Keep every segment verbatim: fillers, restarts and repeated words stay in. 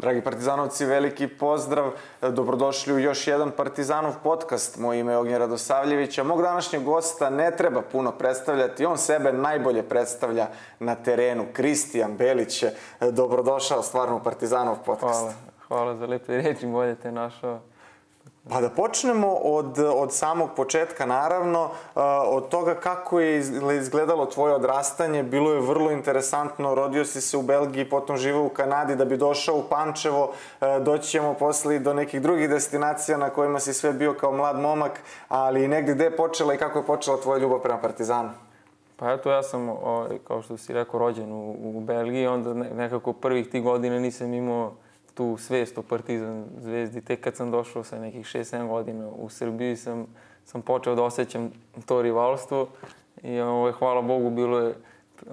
Dragi partizanovci, veliki pozdrav, dobrodošli u još jedan Partizanov podcast. Moje ime je Ognjen Radosavljević, a mog današnjeg gosta ne treba puno predstavljati, on sebe najbolje predstavlja na terenu. Kristijan Belić, dobrodošao stvarno u Partizanov podcast. Hvala, hvala za lepe reči, bolje te našao. Pa da počnemo od, od samog početka, naravno, od toga kako je izgledalo tvoje odrastanje. Bilo je vrlo interesantno, rodio si se u Belgiji, potom živeo u Kanadi da bi došao u Pančevo. Doći ćemo posle do nekih drugih destinacija na kojima si sve bio kao mlad momak, ali negdje gde je počela i kako je počela tvoja ljubav prema Partizanu? Pa eto, ja sam, kao što si rekao, rođen u, u Belgiji, onda nekako prvih tih godina nisam imao tu svest o Partizan zvezdi. Tek kad sam došao sa nekih šest sedam godina u Srbiji sam, sam počeo da osjećam to rivalstvo i ovaj, hvala Bogu bilo je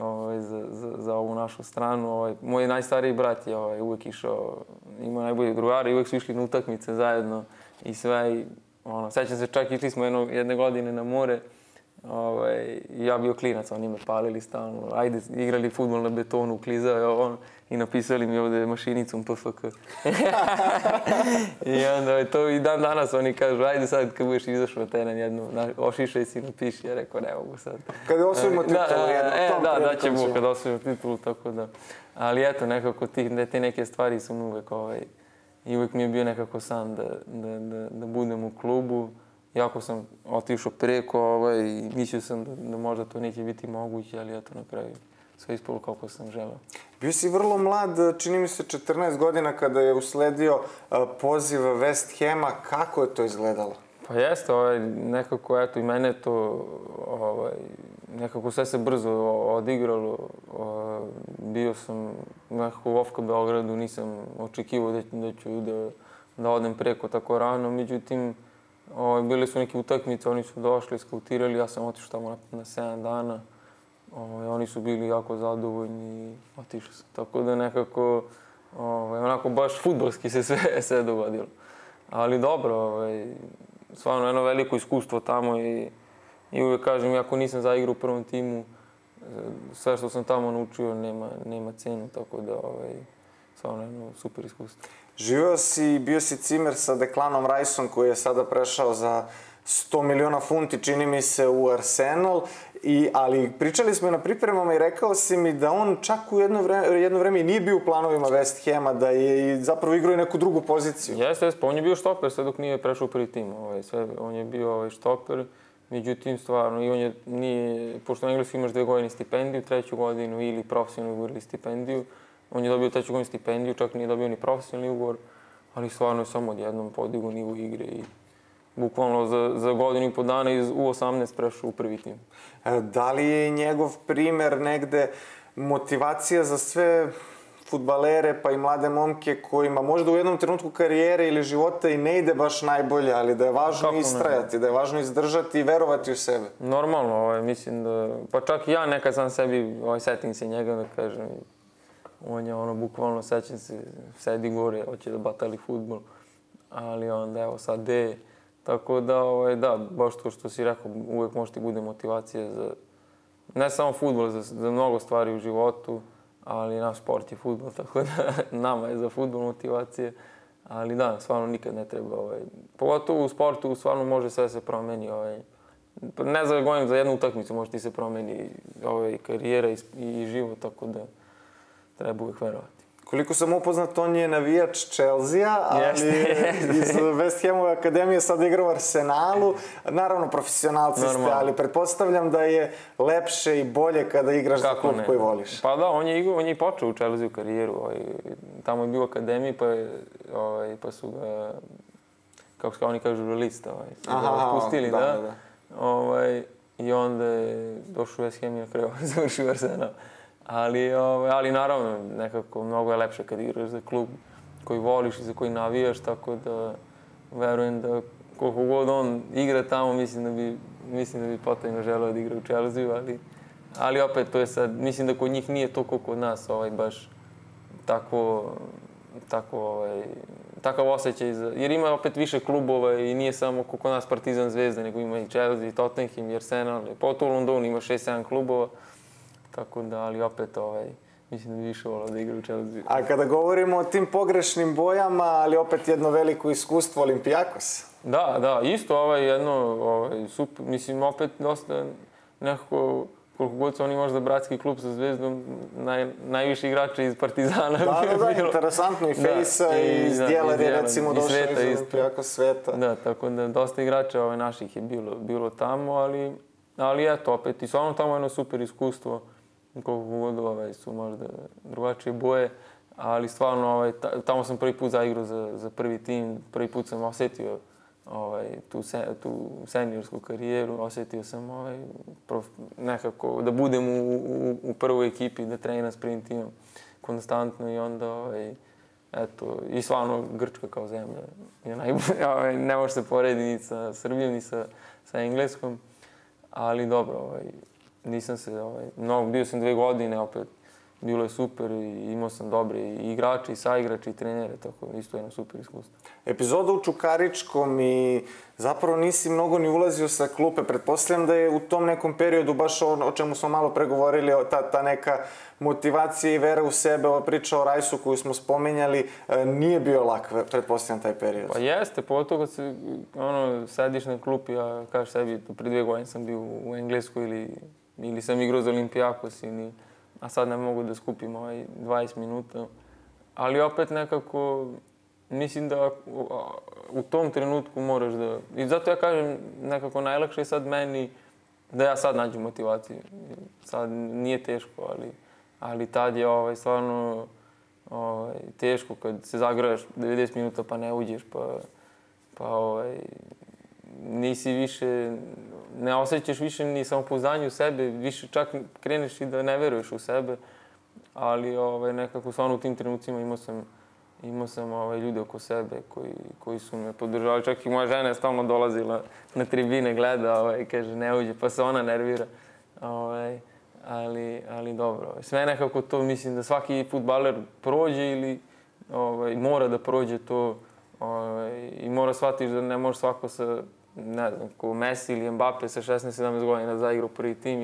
ovaj, za, za, za ovu našu stranu. Ovaj, moj najstariji brat je ovaj, uvek išao, imao najbolje drugare i uvek su išli na utakmice zajedno i sve. I, ono, sećam se, čak išli smo jedno, jedne godine na more. Ovaj, ja bio klinac, oni me palili stalno, ajde, igrali fudbal na betonu, klizao on i napisali mi ovde mašinicom P F K. I onda to i dan danas oni kažu, ajde sad kad budeš izašao na teren jednu, ošišaj si, napiši, ja rekao ne mogu sad. Kada osvojimo titulu jednu, e, tom da, da ćemo kada osvojimo titulu, tako da. Ali eto, nekako ti, te neke stvari su uvek, ovaj, i uvek mi je bio nekako san da, da, da, da budem u klubu. Jako sam otišao preko ovaj, i mislio sam da, da možda to neće biti moguće, ali ja to na kraju sve ispalo kako sam želeo. Bio si vrlo mlad, čini mi se četrnaest godina kada je usledio poziv West Hama. Kako je to izgledalo? Pa jeste, ovaj, nekako eto i mene to ovaj, nekako sve se brzo odigralo. Bio sam nekako u F K Beogradu, nisam očekivao da, da ću da, da odem preko tako rano, međutim Ovaj, bili su neke utakmice, oni su došli, skautirali, ja sam otišao tamo na sedam dana. Ovaj, oni su bili jako zadovoljni i otišao sam. Tako da nekako, ovaj, onako baš fudbalski se sve, sve dogodilo. Ali dobro, ovaj, stvarno jedno veliko iskustvo tamo i, i uvijek kažem, iako nisam zaigrao u prvom timu, sve što sam tamo naučio nema, nema cenu, tako da ovaj, stvarno jedno super iskustvo. Živeo si, bio si cimer sa Declanom Riceom koji je sada prešao za sto miliona funti, čini mi se, u Arsenal. I, ali pričali smo i na pripremama i rekao si mi da on čak u jedno vreme, jedno vreme nije bio u planovima West Hama, da je zapravo igrao i neku drugu poziciju. Jeste, jeste, pa on je bio štoper sve dok nije prešao prvi tim. Ovaj, sve, on je bio ovaj, štoper, međutim stvarno, i on je, nije, pošto u Englesku imaš dve godine stipendiju, treću godinu ili profesionalnu ugovor ili stipendiju, on je dobio treću godinu stipendiju, čak nije dobio ni profesionalni ugovor, ali stvarno je samo odjednom podigao nivo igre i bukvalno za, za godinu i po dana iz U osamnaest prešao u prvi tim. Da li je njegov primer negde motivacija za sve fudbalere pa i mlade momke kojima možda u jednom trenutku karijere ili života i ne ide baš najbolje, ali da je važno Kako istrajati, ne? Da je važno izdržati i verovati u sebe? Normalno, ovaj, mislim da, pa čak i ja nekad sam sebi ovaj, setim se njega da kažem. On je ono, bukvalno, sećam se, sedi gore, hoće da batali fudbal, ali onda, evo, sad de. Tako da, ovaj, da, baš to što si rekao, uvek može ti bude motivacija za, ne samo fudbal, za, za mnogo stvari u životu, ali naš sport je fudbal, tako da nama je za fudbal motivacija. Ali da, stvarno nikad ne treba, ovaj, pogotovo u sportu, stvarno može sve se promeni, ovaj. Ne za govorim, za jednu utakmicu može ti se promeni ovaj, karijera i, i život, tako da treba uvijek verovati. Koliko sam upoznat, on je navijač Chelsea-a, ali yes, iz West Hamove akademije sad igra u Arsenalu. Naravno, profesionalci Normalno. ste, ali pretpostavljam da je lepše i bolje kada igraš Kako za klub ne? koji voliš. Pa da, on je, igru, on je i počeo u Chelsea-u karijeru. Ovaj, tamo je bio u akademiji, pa, ovaj, pa su ga, kako se oni kažu, relista. Ovaj, Aha, pustili, da, da. da. Ovaj, i onda je došao u West Ham i na kraju završio Arsenal. Ali, ali naravno, nekako mnogo je lepše kad igraš za klub koji voliš i za koji navijaš, tako da verujem da koliko god on igra tamo, mislim da bi, mislim da bi potajno želeo da igra u Chelsea, ali, ali opet to je sad, mislim da kod njih nije to koliko kod nas ovaj, baš tako, tako, ovaj, takav osjećaj, za, jer ima opet više klubova i nije samo kod nas Partizan Zvezda, nego ima i Chelsea, i Tottenham, i Arsenal, i po to u Londonu ima šest sedam klubova. Tako da, ali opet, ovaj, Mislim da bi više volao da igra u Chelsea. A kada govorimo o tim pogrešnim bojama, ali opet jedno veliko iskustvo, Olimpijakos. Da, da, isto ovaj jedno, mislim, opet dosta nekako, koliko god su oni možda bratski klub sa Zvezdom, najviše igrača iz Partizana. Da, da, interesantno, i Fejsa, i iz Dijela, recimo, došao iz Olimpijakos sveta. Da, tako da dosta igrača naših je bilo tamo, ali eto, opet, i stvarno tamo je jedno super iskustvo. Koliko god su možda drugačije boje, ali stvarno tamo sam prvi put zaigrao za prvi tim, prvi put sam osetio tu seniorsku karijeru, osetio sam nekako da budem u prvoj ekipi, da treniram s prvim timom konstantno i onda, eto, i stvarno Grčka kao zemlja je najbolja, ne može se porediti ni sa Srbijom ni sa Engleskom, ali dobro, nisam se, mnogo, bio sam dve godine opet, bilo je super i imao sam dobre i igrače, i saigrače, i trenere, tako da isto jedno super iskustvo. Epizoda u Čukaričkom i zapravo nisi mnogo ni ulazio sa klupe, pretpostavljam da je u tom nekom periodu, baš o čemu smo malo pregovorili, ta neka motivacija i vera u sebe, ova priča o Rajsu koju smo spomenjali, nije bio lak, pretpostavljam, taj period. Pa jeste, pogotovo kad se, ono, sediš na klupi, a kažeš sebi, pre dve godine sam bio u Engleskoj ili... ili sam igrao za Olimpijakos, a sad ne mogu da skupim dvadeset minuta. Ali opet nekako, mislim da u tom trenutku moraš da... I zato ja kažem, nekako najlakše je sad meni da ja sad nađem motivaciju. Sad nije teško, ali tad je stvarno teško kad se zagraješ devedeset minuta pa ne uđeš, pa nisi više... Ne osjećaš više ni samopouzdanje u sebe, više čak kreneš i da ne veruješ u sebe, ali nekako stvarno u tim trenucima imao sam ljude oko sebe koji su me podržali. Čak i moja žena je stalno dolazila na tribine, gleda i kaže ne uđe, pa se ona nervira. Ali dobro, sve nekako to, mislim da svaki fudbaler prođe ili mora da prođe to i mora shvatiti da ne može svako sa... ne znam, ko Messi ili Mbappe sa šesnaest sedamnaest godina da zaigra u prvi tim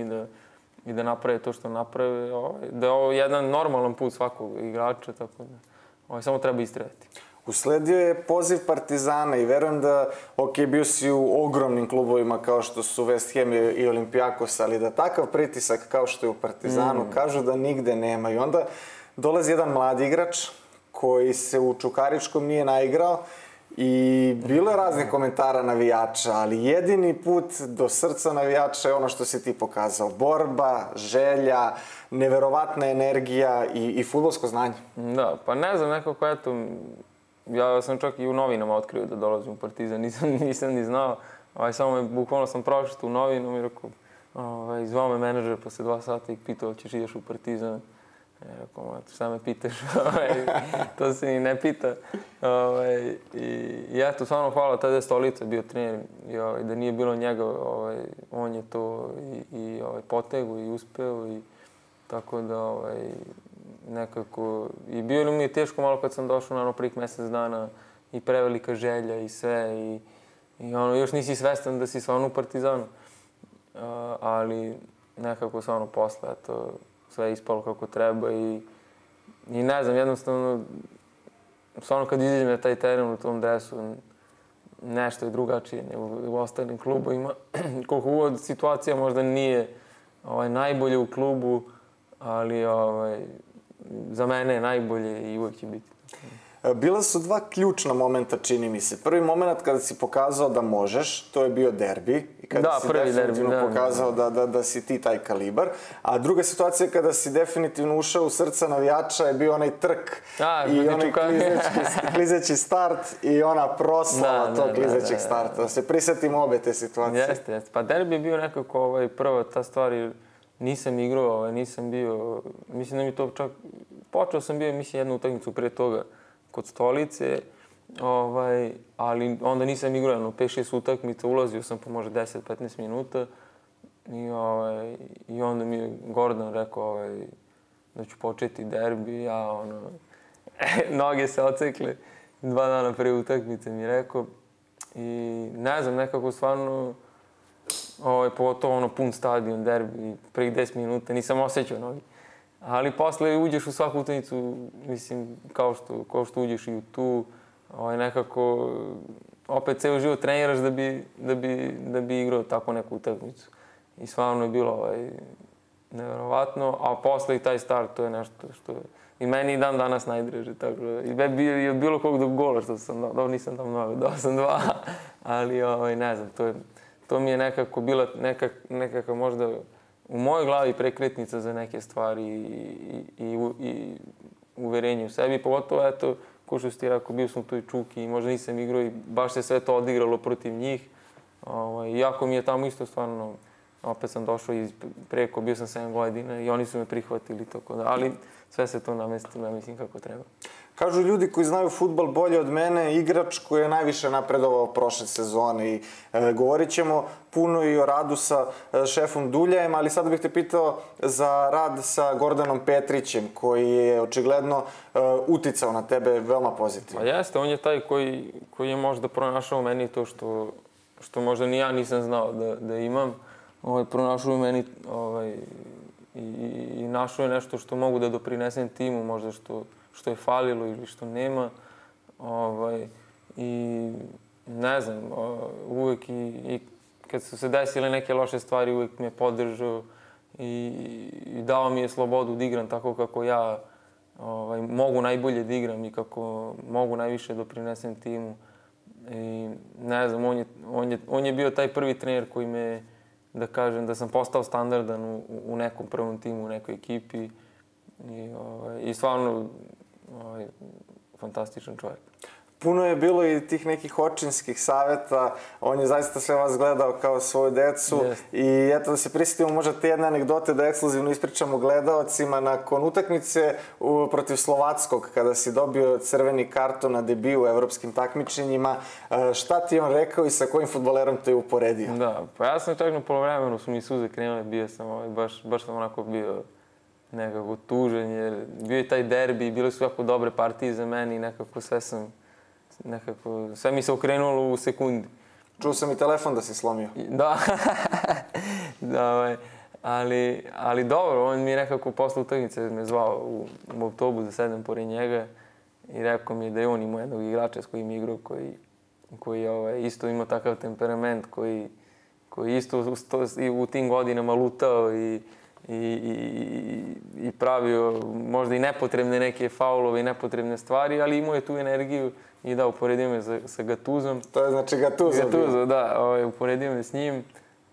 i da naprave to što naprave. Da je ovo jedan normalan put svakog igrača, tako da samo treba istrajati. Usledio je poziv Partizana i verujem da, ok, bio si u ogromnim klubovima kao što su West Ham i Olimpijakos, ali da takav pritisak kao što je u Partizanu, kažu da nigde nema. I onda dolazi jedan mladi igrač koji se u Čukaričkom nije naigrao. I bilo je raznih komentara navijača, ali jedini put do srca navijača je ono što si ti pokazao. Borba, želja, neverovatna energija i fudbalsko znanje. Da, pa ne znam nekako, eto, ja sam čak i u novinama otkrio da dolazim u Partizan, nisam ni znao. Samo bukvalno sam pročitao u novinom i rekao, zvao me menadžer posle dva sata i pitao ćeš ideš u Partizan. Ja rekao, šta me pitaš, to se ni ne pita. I eto, stvarno hvala, tada je Stolica bio trener, da nije bilo njega, on je to i potegu i uspeo. Tako da nekako, i bilo mi je teško malo kad sam došao, naravno prvih mesec dana, i prevelika želja i sve, i ono, još nisi svestan da si stvarno u Partizanu. Ali nekako stvarno posle, eto, sve je ispalo kako treba i ne znam, jednostavno, stvarno kad izađem na taj teren u tom dresu, nešto je drugačije nego u ostalim klubovima. Koliko god situacija možda nije najbolje u klubu, ali za mene je najbolje i uvek će biti. Bila su dva ključna momenta, čini mi se. Prvi moment kada si pokazao da možeš, to je bio derbi. I kada si definitivno pokazao da si ti taj kalibar. A druga situacija kada si definitivno ušao u srca navijača je bio onaj trk i onaj klizeći start i ona proslava tog klizećeg starta. Da se prisetimo obe te situacije. Jeste, jeste. Pa derbi je bio nekako prva ta stvar. Nisam igrao, nisam bio... Mislim da mi to čak... Počeo sam bio, mislim, jednu utakmicu prije toga kod Stolice, ali onda nisam igrao pet šest utakmica, ulazio sam po možda deset petnaest minuta i onda mi je Gordan rekao da ću početi derbi, ja ono, noge se ocekle, dva dana pre utakmice mi je rekao i ne znam, nekako stvarno, pogotovo ono pun stadion derbi, prvih deset minuta nisam osjećao noge. Ali posle uđeš u svaku utakmicu, mislim, kao što, kao što uđeš i u tu, ovaj, nekako, opet ceo život treniraš da bi, da bi, da bi igrao tako neku utakmicu. I stvarno je bilo ovaj, nevjerovatno, a posle i taj start, to je nešto što je i meni i dan danas najdraže, tako da, i bi, od bilo kog do gola što sam, dobro nisam dao mnogo, dao sam dva, ali ovaj, ne znam, to je, to mi je nekako bila nekak, nekaka možda u mojoj glavi prekretnica za neke stvari i, i, i uverenje u sebi, pogotovo eto, ko što si ti rekao, bio sam tu i Čuki i možda nisam igrao i baš se sve to odigralo protiv njih. Ovaj, jako mi je tamo isto stvarno, opet sam došao iz preko, bio sam sedam godina i oni su me prihvatili, tako da, ali sve se to namestilo, ja mislim, kako treba. Kažu ljudi koji znaju fudbal bolje od mene, igrač koji je najviše napredovao prošle sezone i e, govorit ćemo puno i o radu sa e, šefom Duljajem, ali sad bih te pitao za rad sa Gordanom Petrićem, koji je očigledno e, uticao na tebe veoma pozitivno. Pa jeste, on je taj koji, koji je možda pronašao meni to što, što možda ni ja nisam znao da, da imam. Ovaj, pronašao je meni ovaj, i, i našao je nešto što mogu da doprinesem timu, možda što, što je falilo ili što nema. Ovaj, i ne znam, uvek i, i kad su se desile neke loše stvari, uvek me podržao i, i dao mi je slobodu da igram tako kako ja ovaj, mogu najbolje da igram i kako mogu najviše doprinesem timu. I ne znam, on je, on je, on je bio taj prvi trener koji me, da kažem, da sam postao standardan u, u nekom prvom timu, u nekoj ekipi i, ovaj, i stvarno ovaj, fantastičan čovjek. Puno je bilo i tih nekih očinskih saveta, on je zaista sve vas gledao kao svoju decu. Yes. I eto da se prisjetimo možda te jedne anegdote da ekskluzivno ispričamo gledaocima nakon utakmice u, protiv Slovačkog, kada si dobio crveni karton na debiju u evropskim takmičenjima. E, šta ti je on rekao i sa kojim fudbalerom te je uporedio? Da, pa ja sam čak na polovremenu, su mi suze krenule, bio sam ovaj, baš, baš sam onako bio nekako tužan, jer bio je taj derbi, bile su jako dobre partije za meni i nekako sve sam Nekako, sve mi se okrenulo u sekundi. Čuo sam i telefon da si slomio. Da. da ali, ali dobro, on mi je nekako posle utakmice me zvao u, u autobus da sedem pored njega i rekao mi da je on imao jednog igrača s kojim igrao, koji, koji ovaj, isto imao takav temperament, koji, koji isto u, u tim godinama lutao i, i, i, i pravio možda i nepotrebne neke faulove i nepotrebne stvari, ali imao je tu energiju. I da, uporedio me sa, sa Gattuzom. To je znači Gattuso. Gattuso, da. Ovaj, uporedio me s njim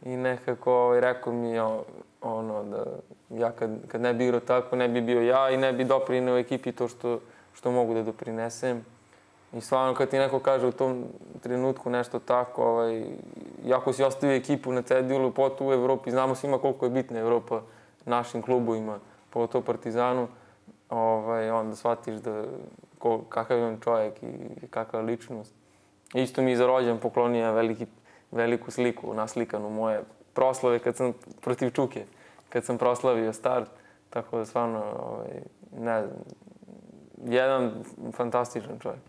i nekako ovaj, rekao mi o, ono, da ja kad, kad ne bi igrao tako, ne bi bio ja i ne bi doprineo ekipi to što, što mogu da doprinesem. I stvarno kad ti neko kaže u tom trenutku nešto tako, ovaj, jako si ostavio ekipu na cedilu, pogotovo u Evropi, znamo svima koliko je bitna Evropa našim klubovima, pogotovo Partizanu, ovaj, onda shvatiš da Ko, kakav je on čovjek i kakva ličnost. Isto mi je za rođendan poklonio veliki, veliku sliku, naslikanu moje proslave kad sam protiv Čuke, kad sam proslavio start. Tako da stvarno, ovaj, ne znam, jedan fantastičan čovjek.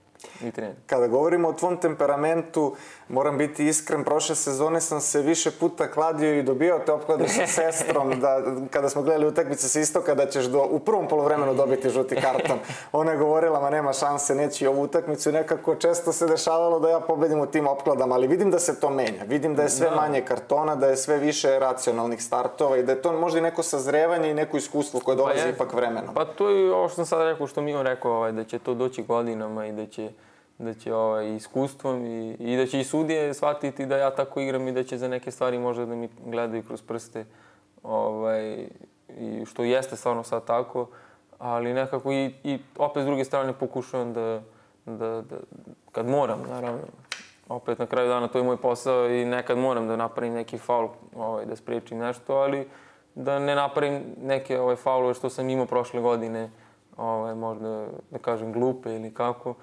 Kada govorimo o tvom temperamentu, moram biti iskren, prošle sezone sam se više puta kladio i dobijao te opklade sa sestrom, da, kada smo gledali utakmice sa istoka, da ćeš do, u prvom polovremenu dobiti žuti karton. Ona je govorila, ma nema šanse, neći ovu utakmicu, nekako često se dešavalo da ja pobedim u tim opkladama, ali vidim da se to menja, vidim da je sve manje kartona, da je sve više racionalnih startova i da je to možda i neko sazrevanje i neko iskustvo koje dolazi pa ipak vremenom. Pa to je ovo što sam sad rekao, što mi on rekao, ovaj, da će to doći godinama i da će da će ovaj, iskustvom i, i da će i sudije shvatiti da ja tako igram i da će za neke stvari možda da mi gledaju kroz prste, ovaj, i što jeste stvarno sad tako, ali nekako i, i opet s druge strane pokušavam da, da, da, kad moram, naravno, opet na kraju dana to je moj posao i nekad moram da napravim neki faul, ovaj, da sprečim nešto, ali da ne napravim neke ovaj, faulove što sam imao prošle godine, ovaj, možda da kažem glupe ili kako.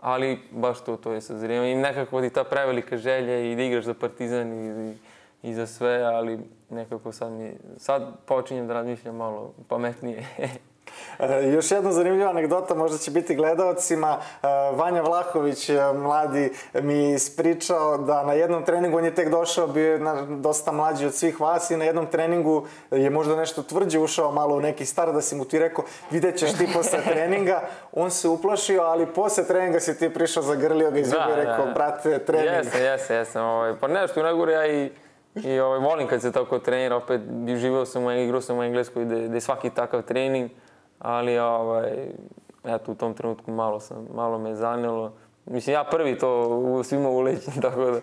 Ali baš to, to je sazrijevanje. I nekako ti ta prevelika želja i da igraš za Partizan i, i, i za sve, ali nekako sad mi, sad počinjem da razmišljam malo pametnije. Još jedna zanimljiva anegdota, možda će biti gledaocima. Vanja Vlahović, mladi, mi ispričao da na jednom treningu, on je tek došao, bio je dosta mlađi od svih vas i na jednom treningu je možda nešto tvrđe ušao malo u neki star, da si mu ti rekao, vidjet ćeš ti posle treninga. On se uplašio, ali posle treninga si ti prišao, zagrlio ga i zubio i rekao, brate, trening. Jesam, jesam, jesam. Pa nešto, najgore ja i... I volim kad se tako trenira, opet živeo sam u Engleskoj, igrao sam u Engleskoj gde je svaki takav trening, ali u tom trenutku malo me zanelo. Mislim, ja prvi to svima ulećem, tako da,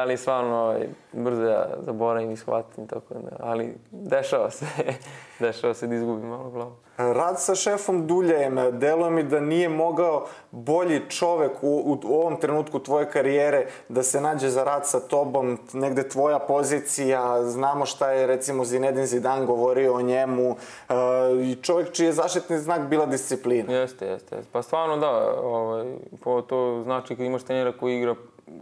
ali stvarno brzo ja zaboravim i shvatim, tako da, ali dešava se, dešava se da izgubim malo glavu. Rad sa šefom Duljem, delo mi da nije mogao bolji čovek u ovom trenutku tvoje karijere da se nađe za rad sa tobom, negde tvoja pozicija, znamo šta je recimo Zinedine Zidane govorio o njemu, i čovek čiji je zaštitni znak bila disciplina. Jeste, jeste, pa stvarno da, to znači kad imaš trenera koji igra,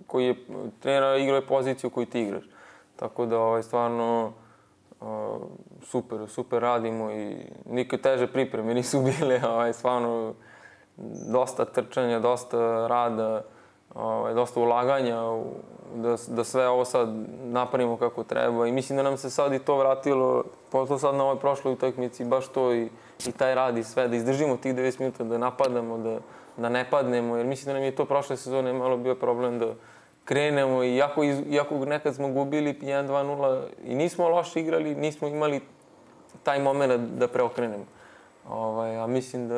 koji je, trenera igra je poziciju koju ti igraš, tako da stvarno... Super, super radimo i nikad teže pripreme nisu bile, stvarno dosta trčanja, dosta rada, dosta ulaganja da sve ovo sad napravimo kako treba i mislim da nam se sad i to vratilo, posle sad na ovoj prošloj utakmici, baš to i taj rad i sve, da izdržimo tih devedeset minuta, da napadamo, da ne padnemo, jer mislim da nam je to prošle sezone malo bio problem da krenemo i iako nekad smo gubili jedan dva nula i nismo loše igrali, nismo imali taj moment da preokrenemo. A mislim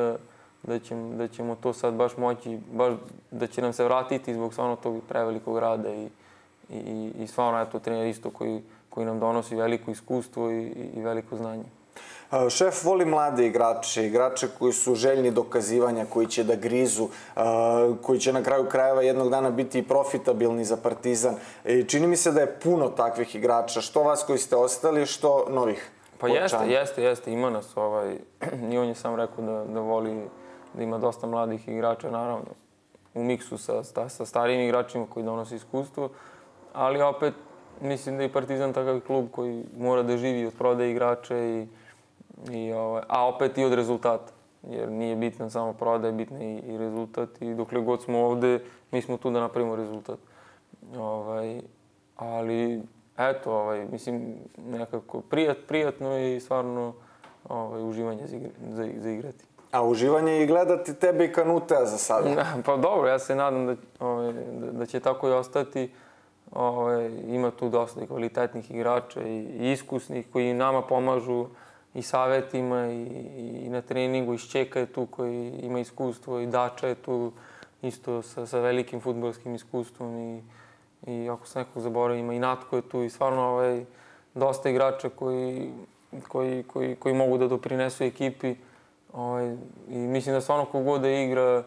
da ćemo to sad baš moći, da će nam se vratiti zbog stvarno tog prevelikog rada i stvarno je to trener isto koji nam donosi veliko iskustvo i veliko znanje. Šef voli mlade igrače, igrače koji su željni dokazivanja, koji će da grizu, koji će na kraju krajeva jednog dana biti i profitabilni za Partizan. Čini mi se da je puno takvih igrača, što vas koji ste ostali, što novih. Pa jeste, jeste, jeste, ima nas. I on je sam rekao da voli, da ima dosta mladih igrača, naravno, u miksu sa starijim igračima koji donose iskustvo, ali opet mislim da je Partizan takav klub koji mora da živi od prodaje igrača i a opet i od rezultata, jer nije bitna samo prodaja, bitna i rezultat i dokle god smo ovde, mi smo tu da napravimo rezultat. Ali, eto, mislim, nekako prijatno i stvarno uživanje za igrati. A uživanje i gledati tebe i Kanutea za sada? Pa dobro, ja se nadam da će tako i ostati. Ima tu dosta i kvalitetnih igrača i iskusnih koji nama pomažu i savetima i na treningu, i Ščeka je tu koji ima iskustvo, i Dača je tu isto sa velikim futbolskim iskustvom i ako se nekog zaboravim, ima i Natko je tu i stvarno dosta igrača koji mogu da doprinesu ekipi i mislim da stvarno kogod da igra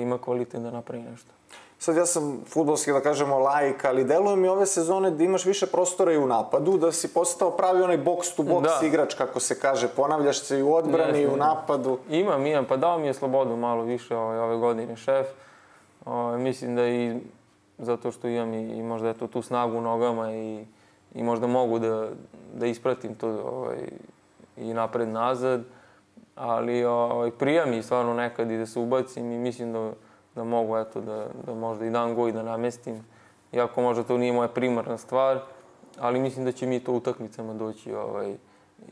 ima kvalitet da napravi nešto. Sad ja sam futbolski, da kažemo, laik, ali deluje mi ove sezone da imaš više prostora i u napadu, da si postao pravi onaj box-to-box igrač, kako se kaže, ponavljaš se i u odbrani i u napadu. Imam, imam, pa dao mi je slobodu malo više ove godine šef. Mislim da i zato što imam i možda tu snagu u nogama i možda mogu da ispratim to i napred-nazad, ali prija mi stvarno nekad i da se ubacim i mislim da da mogu, eto, da možda i dan go i da namestim. Iako možda to nije moja primarna stvar, ali mislim da će mi to utakmicama doći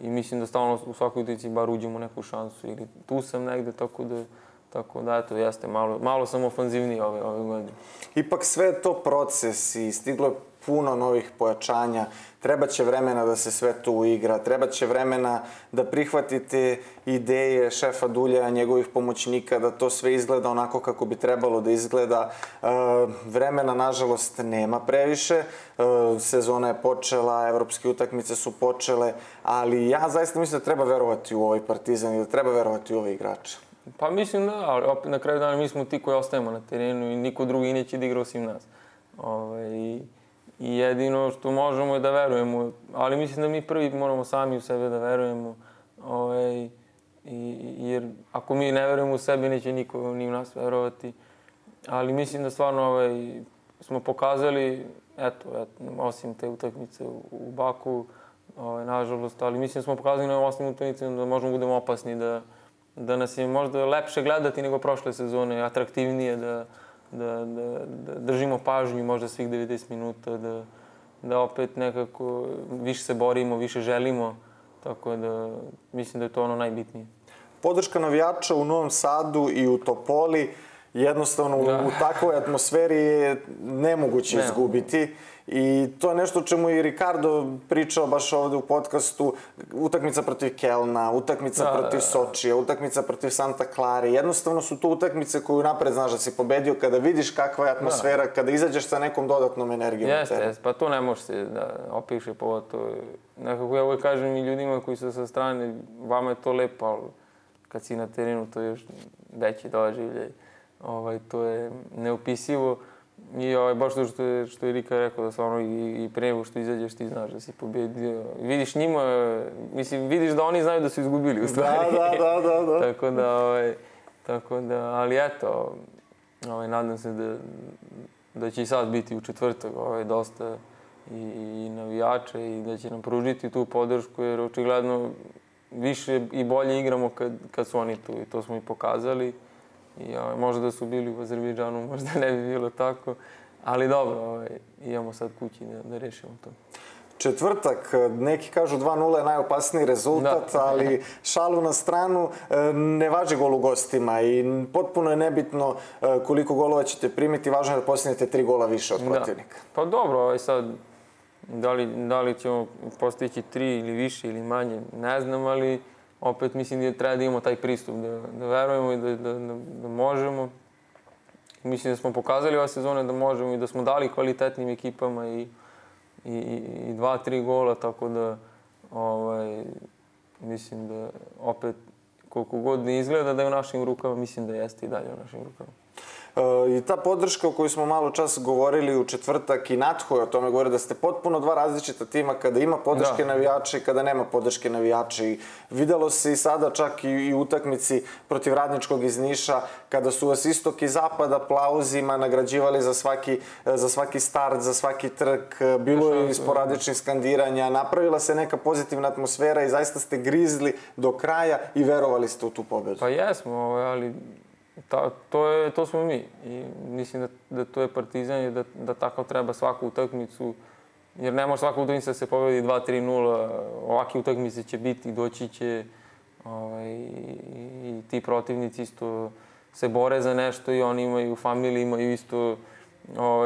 i mislim da stalno u svakoj utakmici bar uđem u neku šansu ili tu sam negde, tako da Tako da, eto, jeste, malo sam ofanzivniji ove godine. Ipak sve je to proces i stiglo je puno novih pojačanja. Treba će vremena da se sve to uigra, treba će vremena da prihvatite ideje šefa Dulja, njegovih pomoćnika, da to sve izgleda onako kako bi trebalo da izgleda. Vremena, nažalost, nema previše. Sezona je počela, evropske utakmice su počele, ali ja zaista mislim da treba verovati u ovaj Partizan i da treba verovati u ove igrače. Pa mislim da, ali opet na kraju dana mi smo ti koji ostajemo na terenu i niko drugi neće da igra osim nas. I jedino što možemo je da verujemo, ali mislim da mi prvi moramo sami u sebe da verujemo, jer ako mi ne verujemo u sebe neće niko ni u nas verovati. Ali mislim da stvarno smo pokazali, eto, osim te utakmice u Baku, nažalost, ali mislim da smo pokazali na osnovnim utakmicama da možemo budemo opasni, da nas je možda lepše gledati nego prošle sezone, atraktivnije, da držimo pažnju možda svih devedeset minuta, da opet nekako više se borimo, više želimo, tako da mislim da je to ono najbitnije. Podrška navijača u Novom Sadu i u Topoli jednostavno u takvoj atmosferi je nemoguće izgubiti. I to je nešto o čemu je i Ricardo pričao baš ovde u podcastu. Utakmica protiv Kelna, utakmica protiv Sočija, utakmica protiv Santa Klare. Jednostavno su to utakmice koju napred znaš da si pobedio kada vidiš kakva je atmosfera, kada izađeš sa nekom dodatnom energijom. Jeste, jeste. Pa to ne može se da opiše po to. Nekako ja uvek kažem i ljudima koji su sa strane, vama je to lepo, ali kad si na terenu to je još veći doživljaj. To je neopisivo. I baš to što je Rika rekao, da stvarno i pre nego što izađeš ti znaš da si pobedio. Vidiš njima, mislim, vidiš da oni znaju da su izgubili u stvari. Da, da, da. Tako da, tako da, ali eto, nadam se da će i sad biti u četvrtak dosta i navijača i da će nam pružiti tu podršku, jer očigledno više i bolje igramo kad su oni tu i to smo i pokazali. Možda da su bili u Azerbejdžanu, možda ne bi bilo tako, ali dobro, imamo sad kući da rešimo to. Četvrtak, neki kažu dva nula je najopasniji rezultat, ali šalu na stranu, ne važi gol u gostima i potpuno je nebitno koliko golova ćete primiti, važno je da postignete tri gola više od protivnika. Pa dobro, sad, da li ćemo postići tri ili više ili manje, ne znam, ali opet mislim da treba da imamo taj pristup, da verujemo i da možemo. Mislim da smo pokazali ove sezone da možemo i da smo dali kvalitetnim ekipama i dva, tri gola, tako da mislim da opet koliko god ne izgleda da je u našim rukama, mislim da jeste i dalje u našim rukama. I ta podrška o kojoj smo malo čas govorili u četvrtak i Natho je o tome govorio da ste potpuno dva različita tima kada ima podrške navijača i kada nema podrške navijača. Videlo se i sada čak i u utakmici protiv Radničkog iz Niša kada su vas istok i zapad aplauzima nagrađivali za svaki start, za svaki trk, bilo je sporadičnih skandiranja, napravila se neka pozitivna atmosfera i zaista ste grizli do kraja i verovali ste u tu pobedu. Pa jesmo, ali to smo mi i mislim da to je Partizan i da tako treba svaku utakmicu, jer ne može svaku utakmicu da se pobedi dva tri nula, ovakve utakmice će biti i doći će i ti protivnici isto se bore za nešto i oni imaju familiju, imaju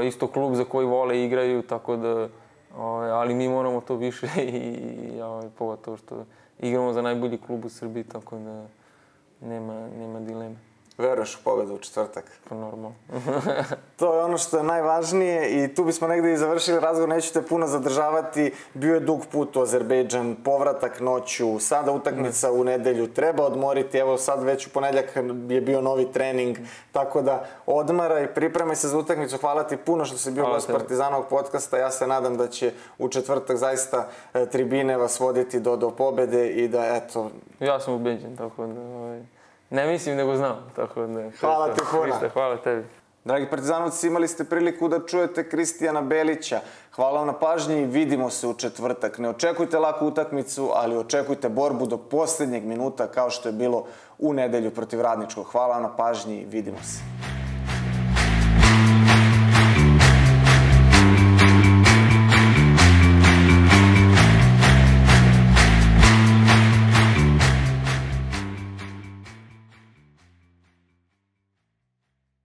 isto klub za koji vole i igraju, tako da, ali mi moramo to više i pogotovo što igramo za najbolji klub u Srbiji, tako da nema dileme. Veruješ u pobedu u četvrtak? Normalno. To je ono što je najvažnije i tu bismo negde i završili razgovor. Neću te puno zadržavati. Bio je dug put u Azerbejdžan, povratak noću, sada utakmica u nedelju. Treba odmoriti, evo sad već u ponedljak je bio novi trening. Tako da odmaraj, pripremaj se za utakmicu. Hvala ti puno što si bio gost Partizanovog podcasta. Ja se nadam da će u četvrtak zaista tribine vas voditi do pobede i da eto... Ja sam ubeđen, tako da... Ne mislim, nego znam. Hvala ti, Hora. Hvala tebi. Dragi partizanovci, imali ste priliku da čujete Kristijana Belića. Hvala vam na pažnji i vidimo se u četvrtak. Ne očekujte laku utakmicu, ali očekujte borbu do poslednjeg minuta kao što je bilo u nedelju protiv Radničkog. Hvala vam na pažnji i vidimo se.